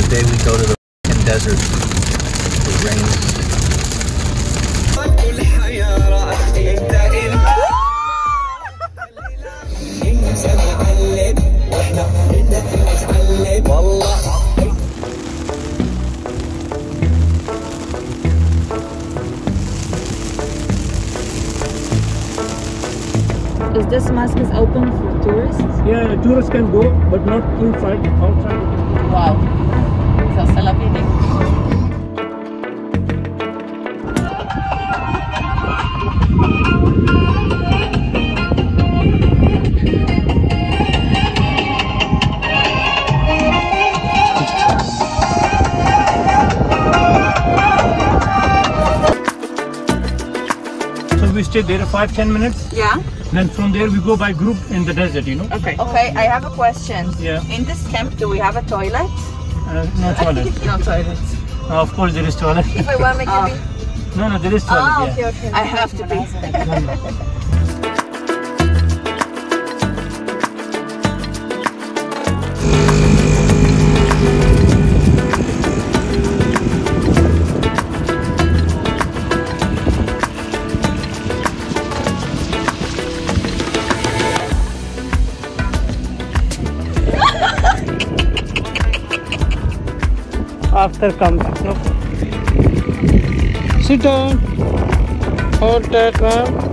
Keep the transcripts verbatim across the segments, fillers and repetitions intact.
the day we go to the f***ing desert, it rains. Is this mosque is open for tourists? Yeah, tourists can go, but not inside, outside. Wow. So Salafidic. So we stay there five, ten minutes. Yeah. Then from there we go by group in the desert, you know. Okay. Okay, I have a question. Yeah. In this camp, do we have a toilet? Uh, no toilet. No toilet. No, of course there is toilet. If I want to make a pee. No, no, there is toilet. Oh, okay, yeah. Okay. I have to pee. No, no. After comes, no. Sit down. Hold that one.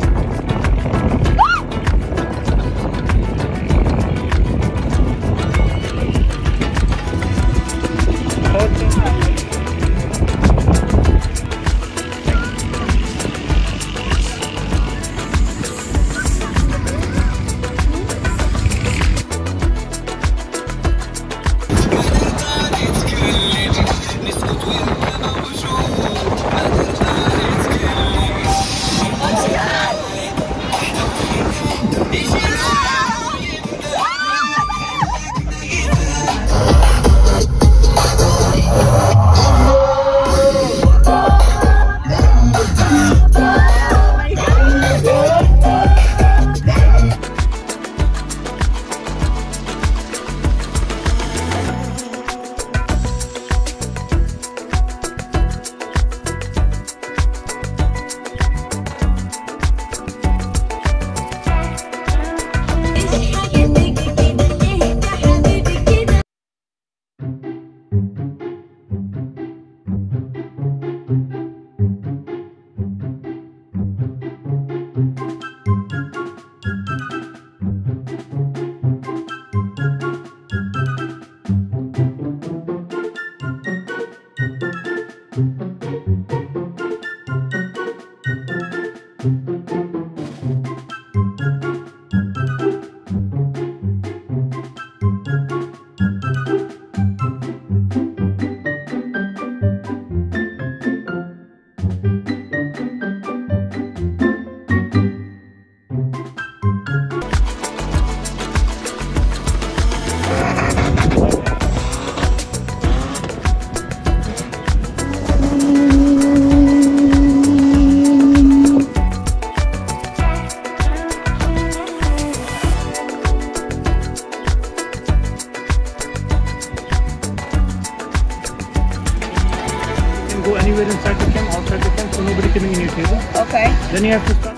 Go anywhere inside the camp, outside the camp, so nobody coming in your table. Okay. Then you have to start.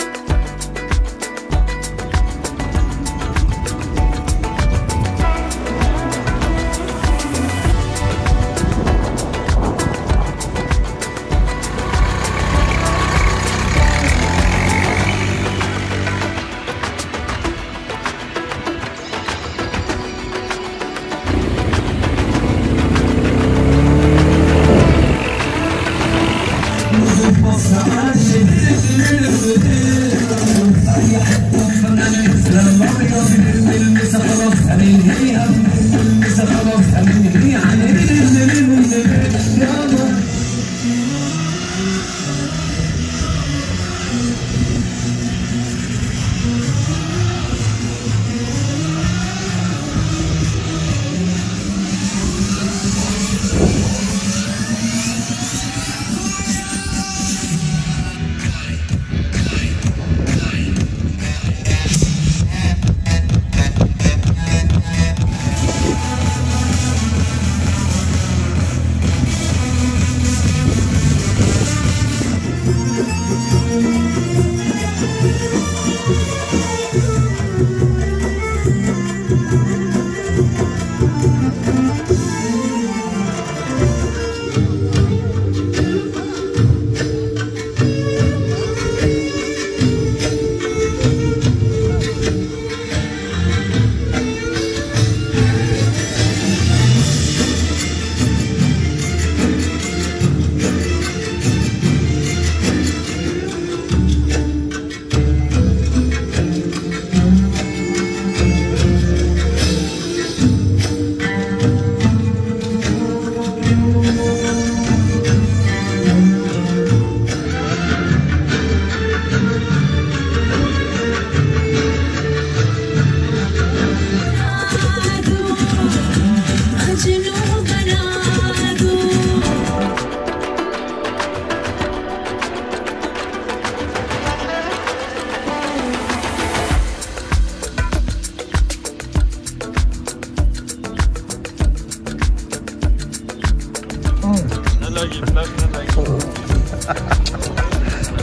I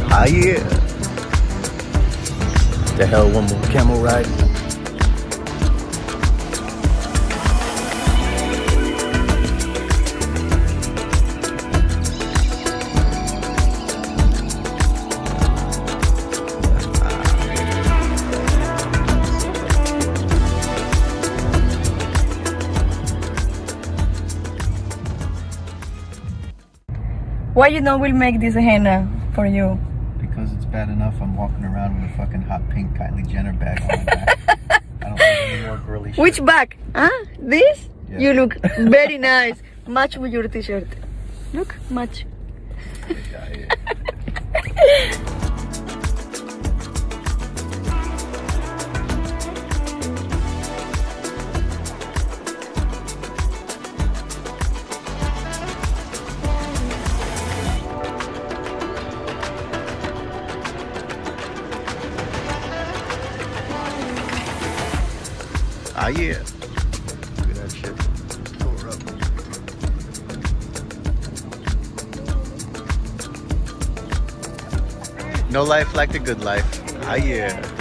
Ah, yeah. The hell, one more camel ride. Why you don't will make this henna for you? Because it's bad enough I'm walking around with a fucking hot pink Kylie Jenner bag on my back. I don't think you look really shit. Which bag? Huh? This? Yeah. You look very nice. Match with your t-shirt. Look, match. Ah, yeah. Look at that shit. Pull her up. No life like the good life. Ah, yeah.